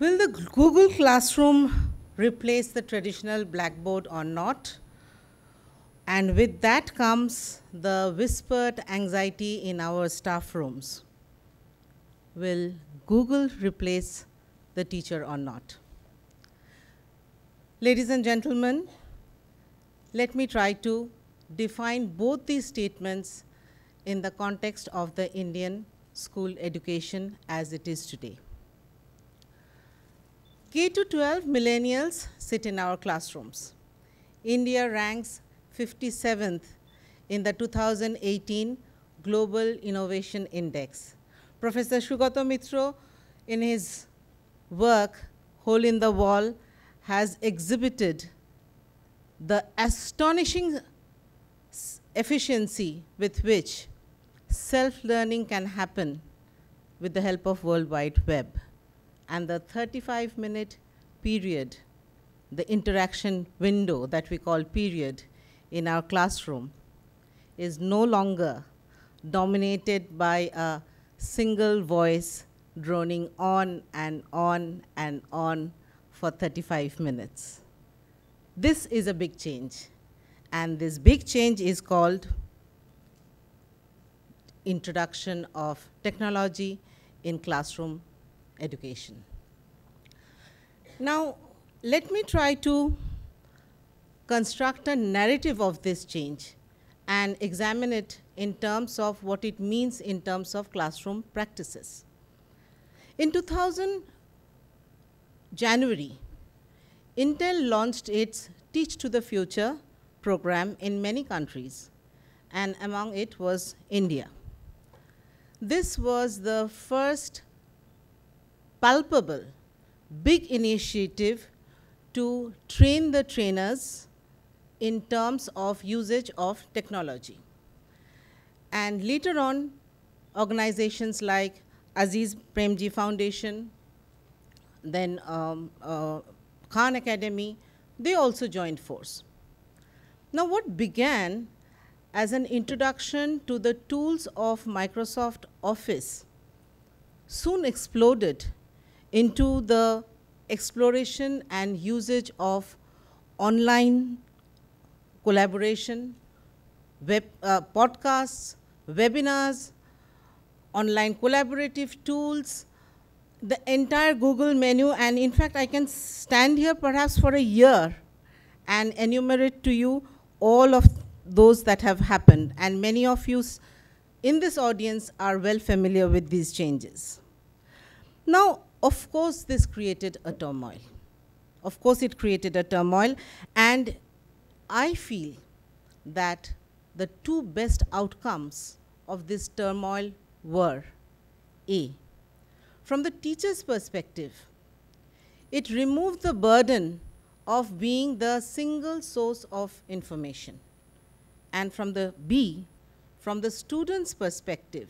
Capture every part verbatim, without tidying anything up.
Will the Google Classroom replace the traditional blackboard or not? And with that comes the whispered anxiety in our staff rooms. Will Google replace the teacher or not? Ladies and gentlemen, let me try to define both these statements in the context of the Indian school education as it is today. K to twelve millennials sit in our classrooms. India ranks fifty-seventh in the two thousand eighteen Global Innovation Index. Professor Sugato Mitra, in his work, Hole in the Wall, has exhibited the astonishing efficiency with which self-learning can happen with the help of World Wide Web. And the thirty-five minute period, the interaction window that we call period in our classroom, is no longer dominated by a single voice droning on and on and on for thirty-five minutes. This is a big change. And this big change is called introduction of technology in classroom education. Now, let me try to construct a narrative of this change and examine it in terms of what it means in terms of classroom practices. In two thousand January, Intel launched its Teach to the Future program in many countries, and among it was India. This was the first palpable, big initiative to train the trainers in terms of usage of technology. And later on, organizations like Aziz Premji Foundation, then um, uh, Khan Academy, they also joined force. Now, what began as an introduction to the tools of Microsoft Office soon exploded into the exploration and usage of online collaboration, web, uh, podcasts, webinars, online collaborative tools, the entire Google menu. And in fact, I can stand here perhaps for a year and enumerate to you all of those that have happened. And many of you in this audience are well familiar with these changes. Now, of course, this created a turmoil. Of course, it created a turmoil. And I feel that the two best outcomes of this turmoil were, A, from the teacher's perspective, it removed the burden of being the single source of information. And from the B, from the student's perspective,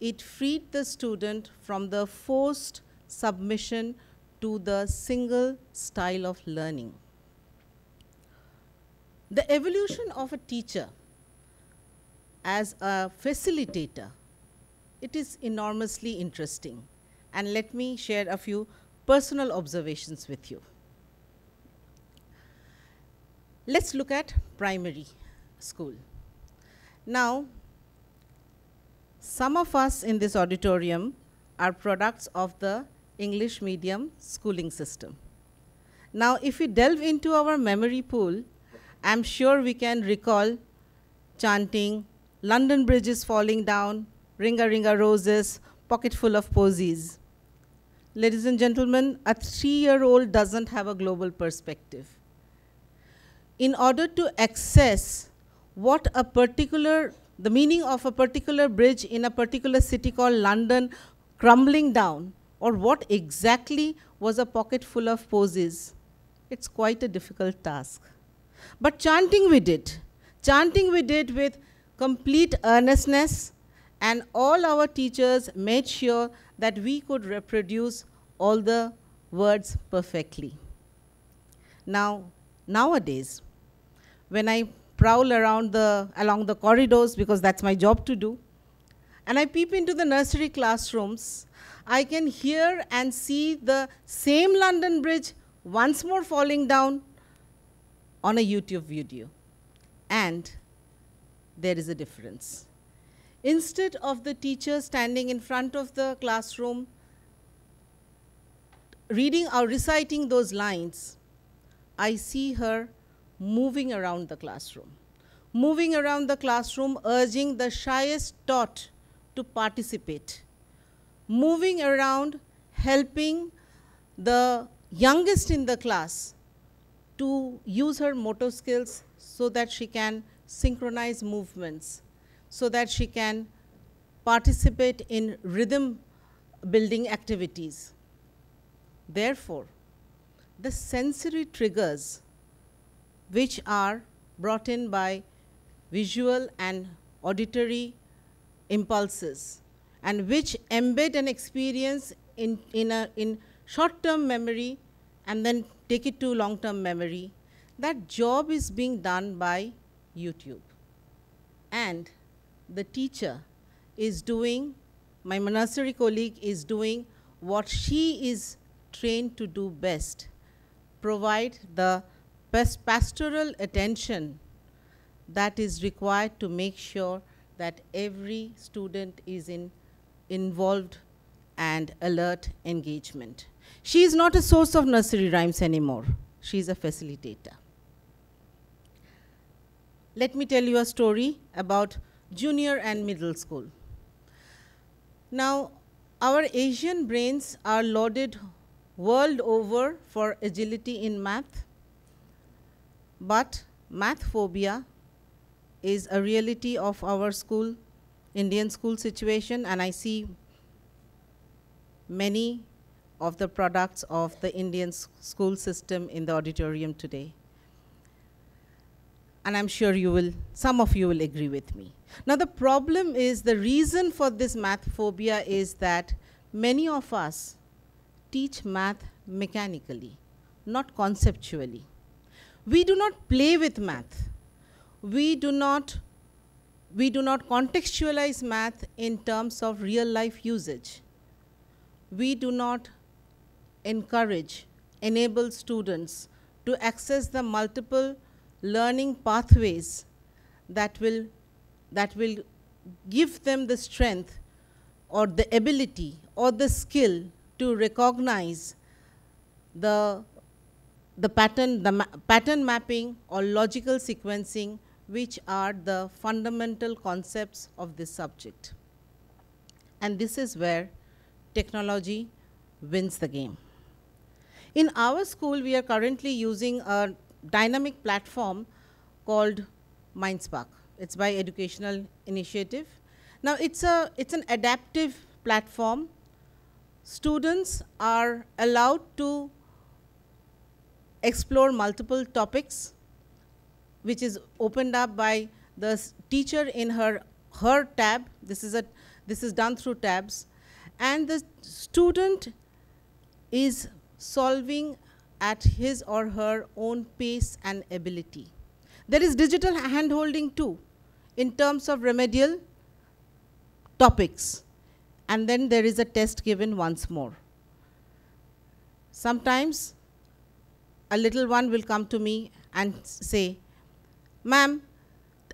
it freed the student from the forced submission to the single style of learning. The evolution of a teacher as a facilitator, it is enormously interesting. And let me share a few personal observations with you. Let's look at primary school. Now, some of us in this auditorium are products of the English medium schooling system. Now, if we delve into our memory pool, I'm sure we can recall chanting, London Bridge is falling down, Ringa Ringa Roses, Pocket Full of Posies. Ladies and gentlemen, a three-year-old doesn't have a global perspective. In order to access what a particular the meaning of a particular bridge in a particular city called London crumbling down, or what exactly was a pocket full of posies, it's quite a difficult task. But chanting we did. Chanting we did with complete earnestness, and all our teachers made sure that we could reproduce all the words perfectly. Now, nowadays, when I prowl around the, along the corridors, because that's my job to do, and I peep into the nursery classrooms, I can hear and see the same London Bridge once more falling down on a YouTube video. And there is a difference. Instead of the teacher standing in front of the classroom, reading or reciting those lines, I see her moving around the classroom, moving around the classroom, urging the shyest tot to participate, moving around, helping the youngest in the class to use her motor skills so that she can synchronize movements, so that she can participate in rhythm building activities. Therefore, the sensory triggers which are brought in by visual and auditory impulses and which embed an experience in, in, a, in short-term memory and then take it to long-term memory, that job is being done by YouTube. And the teacher is doing, my nursery colleague is doing what she is trained to do best, provide the pastoral attention that is required to make sure that every student is in involved and alert engagement. She is not a source of nursery rhymes anymore. She is a facilitator. Let me tell you a story about junior and middle school. Now, our Asian brains are lauded world over for agility in math, but math phobia is a reality of our school, Indian school situation, and I see many of the products of the Indian school system in the auditorium today. And I'm sure you will, some of you will agree with me. Now the problem is, the reason for this math phobia is that many of us teach math mechanically, not conceptually. We do not play with math. We do not, we do not contextualize math in terms of real life usage. We do not encourage, enable students to access the multiple learning pathways that will, that will give them the strength or the ability or the skill to recognize the, the, pattern, the ma pattern mapping or logical sequencing, which are the fundamental concepts of this subject. And this is where technology wins the game. In our school, we are currently using a dynamic platform called mindspark. It's by Educational Initiative. Now it's a it's an adaptive platform. Students are allowed to explore multiple topics, which is opened up by the teacher in her her tab. This is a this is done through tabs, and the student is solving at his or her own pace and ability. There is digital handholding too, in terms of remedial topics. And then there is a test given once more. Sometimes a little one will come to me and say, "Ma'am,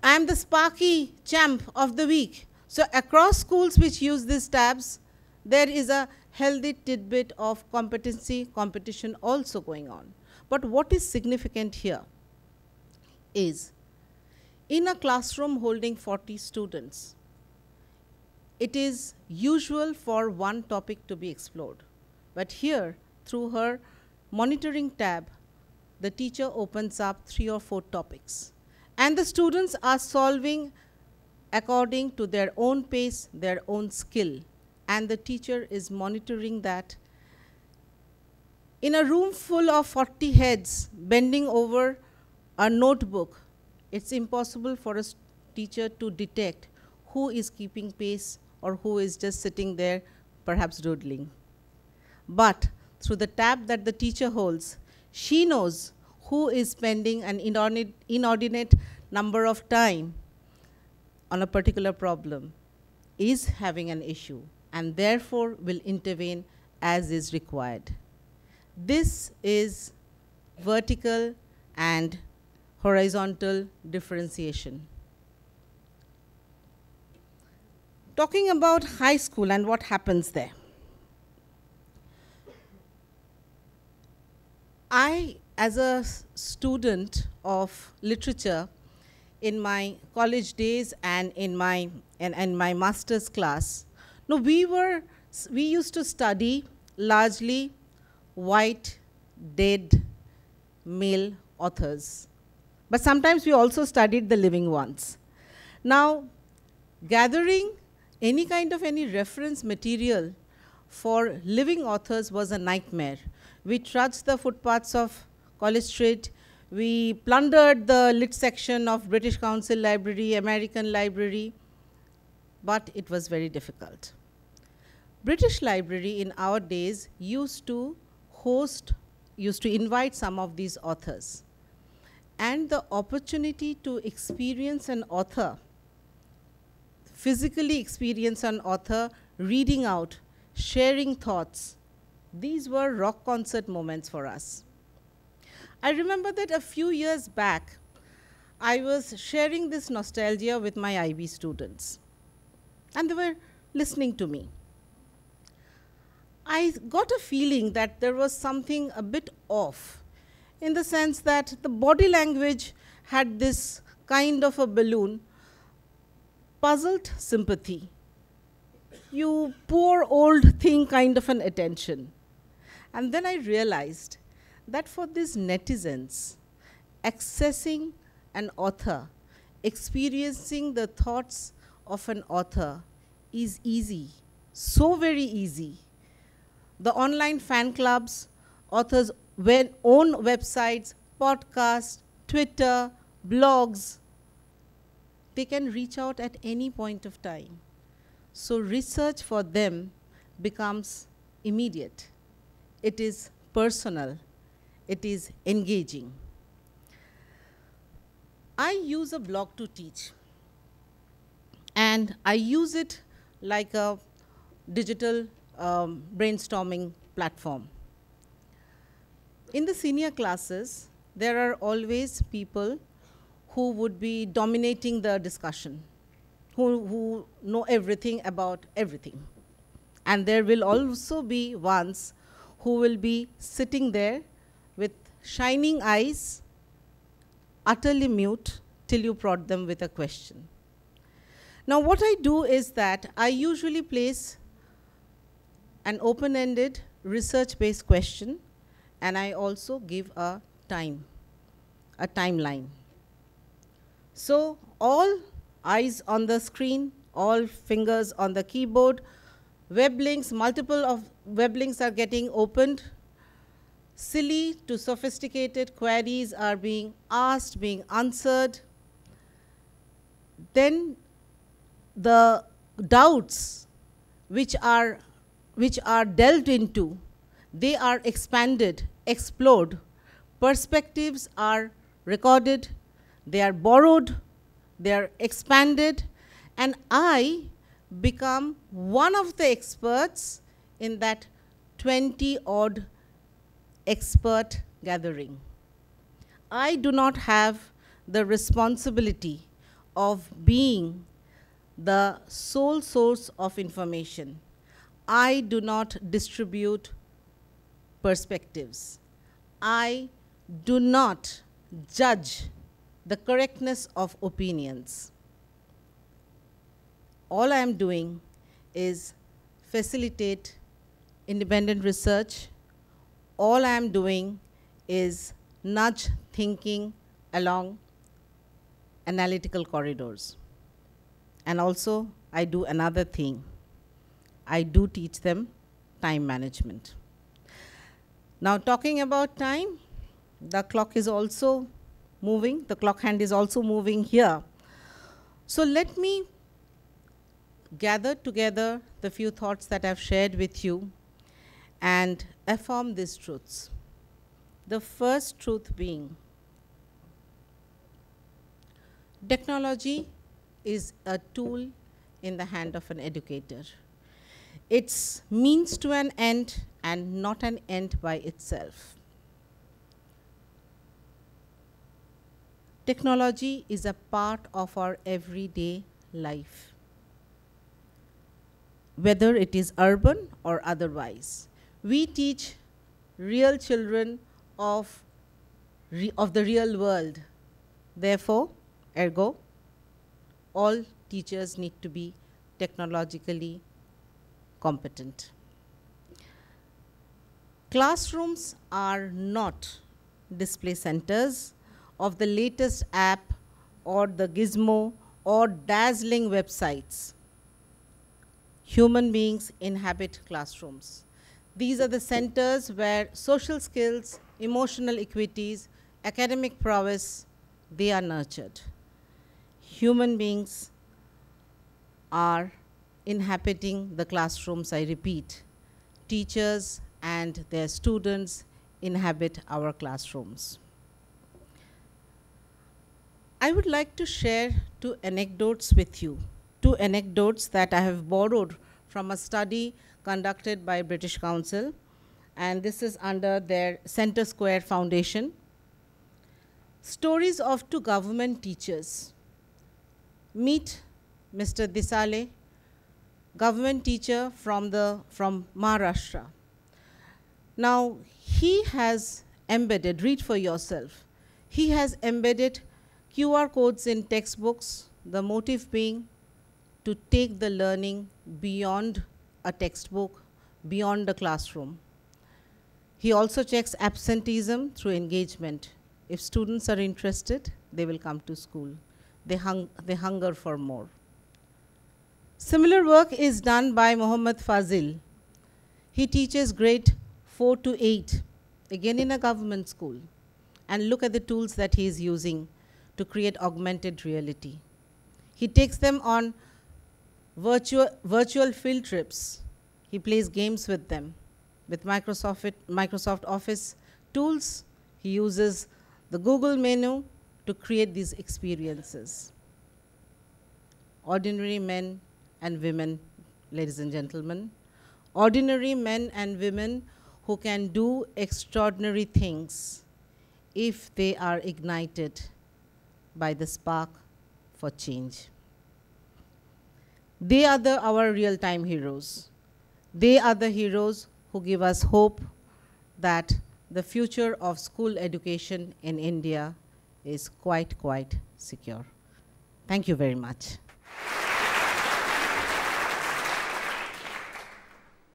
I am the Sparky champ of the week." So across schools which use these tabs, there is a healthy tidbit of competency competition also going on. But what is significant here is, in a classroom holding forty students, it is usual for one topic to be explored. But here, through her monitoring tab, the teacher opens up three or four topics. And the students are solving according to their own pace, their own skill. And the teacher is monitoring that. In a room full of forty heads bending over a notebook, it's impossible for a teacher to detect who is keeping pace or who is just sitting there, perhaps doodling. But through the tab that the teacher holds, she knows who is spending an inordinate, inordinate number of time on a particular problem. is having an issue and therefore will intervene as is required. This is vertical and horizontal differentiation. Talking about high school and what happens there. I, as a student of literature in my college days and in my, and, and my master's class, no, we were, we used to study largely white, dead, male authors. But sometimes we also studied the living ones. Now, gathering any kind of any reference material for living authors was a nightmare. We trudged the footpaths of College Street. We plundered the lit section of British Council Library, American Library, but it was very difficult. British Library in our days used to host, used to invite some of these authors. And the opportunity to experience an author, physically experience an author, reading out, sharing thoughts, these were rock concert moments for us. I remember that a few years back, I was sharing this nostalgia with my I B students, and they were listening to me. I got a feeling that there was something a bit off, in the sense that the body language had this kind of a balloon, puzzled sympathy. You poor old thing kind of an attention. And then I realized that for these netizens, accessing an author, experiencing the thoughts of an author is easy, so very easy. The online fan clubs, authors' own websites, podcasts, Twitter, blogs, they can reach out at any point of time. So research for them becomes immediate. It is personal. It is engaging. I use a blog to teach. And I use it like a digital um, brainstorming platform. In the senior classes, there are always people who would be dominating the discussion, who, who know everything about everything. And there will also be ones who will be sitting there with shining eyes, utterly mute, till you prod them with a question. Now what I do is that I usually place an open-ended, research-based question, and I also give a time, a timeline. So all eyes on the screen, all fingers on the keyboard, web links, multiple of web links are getting opened. Silly to sophisticated queries are being asked, being answered. Then the doubts which are, which are delved into, they are expanded, explored. Perspectives are recorded, they are borrowed, they are expanded, and I become one of the experts in that twenty odd expert gathering. I do not have the responsibility of being the sole source of information. I do not distribute perspectives. I do not judge the correctness of opinions. All I am doing is facilitate independent research. All I am doing is nudge thinking along analytical corridors. And also, I do another thing. I do teach them time management. Now, talking about time, the clock is also moving. The clock hand is also moving here. So let me gather together the few thoughts that I've shared with you and affirm these truths. The first truth being, technology is a tool in the hand of an educator. It's means to an end and not an end by itself. Technology is a part of our everyday life, whether it is urban or otherwise. We teach real children of, re of the real world. Therefore, ergo, all teachers need to be technologically competent. Classrooms are not display centers of the latest app or the gizmo or dazzling websites. Human beings inhabit classrooms. These are the centers where social skills, emotional equities, academic prowess, they are nurtured. Human beings are inhabiting the classrooms, I repeat. Teachers and their students inhabit our classrooms. I would like to share two anecdotes with you, two anecdotes that I have borrowed from a study conducted by British Council, and this is under their Centre Square Foundation. Stories of two government teachers. Meet Mister Disale, government teacher from, the, from Maharashtra. Now, he has embedded, read for yourself, he has embedded Q R codes in textbooks, the motive being to take the learning beyond a textbook, beyond the classroom. He also checks absenteeism through engagement. If students are interested, they will come to school. They, hung, they hunger for more. Similar work is done by Mohammad Fazil. He teaches grade four to eight, again in a government school. And look at the tools that he is using to create augmented reality. He takes them on virtual, virtual field trips. He plays games with them. With Microsoft, Microsoft Office tools, he uses the Google menu to create these experiences. Ordinary men and women, ladies and gentlemen. Ordinary men and women who can do extraordinary things if they are ignited by the spark for change. They are the, our real-time heroes. They are the heroes who give us hope that the future of school education in India is quite, quite secure. Thank you very much.